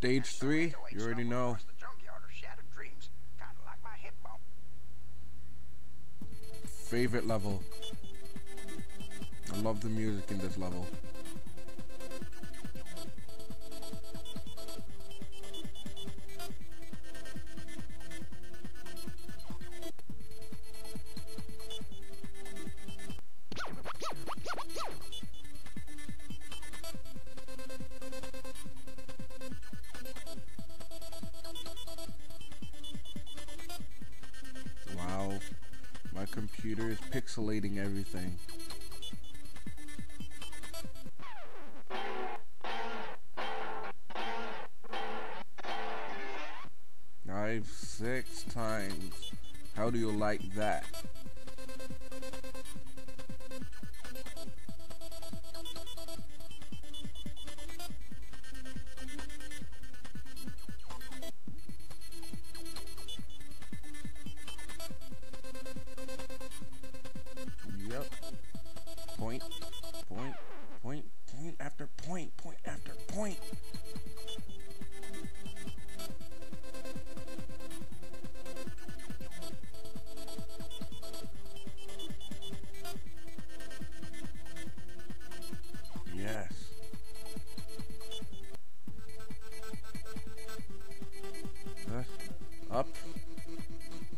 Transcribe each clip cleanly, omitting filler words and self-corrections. Stage 3, you already know. Favorite level. I love the music in this level. Computer is pixelating everything. Dive 6 times. How do you like that?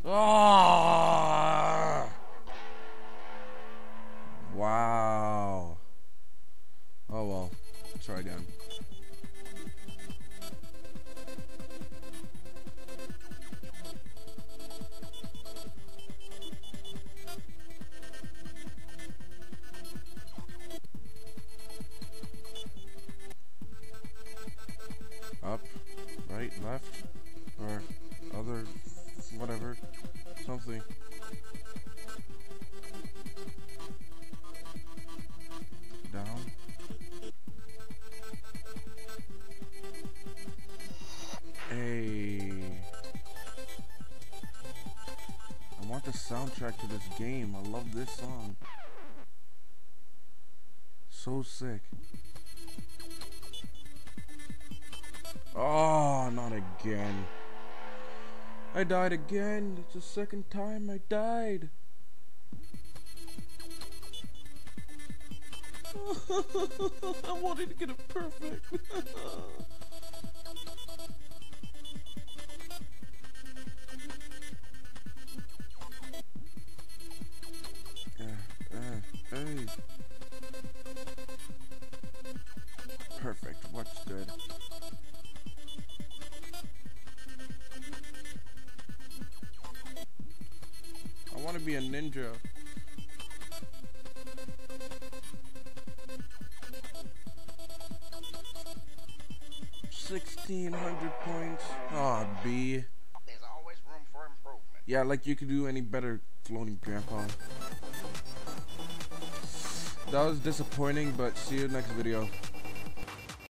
Oh! Wow. Oh well. Try again. Up, right, left, or other. Whatever, something. Down. Hey. I want the soundtrack to this game. I love this song. So sick. Oh, not again. I died again. It's the second time I died. I wanted to get it perfect. Perfect. What's good? I want to be a ninja. $1,600 points. Ah, oh, B. There's always room for improvement. Yeah, like you could do any better, floating grandpa. That was disappointing, but see you next video.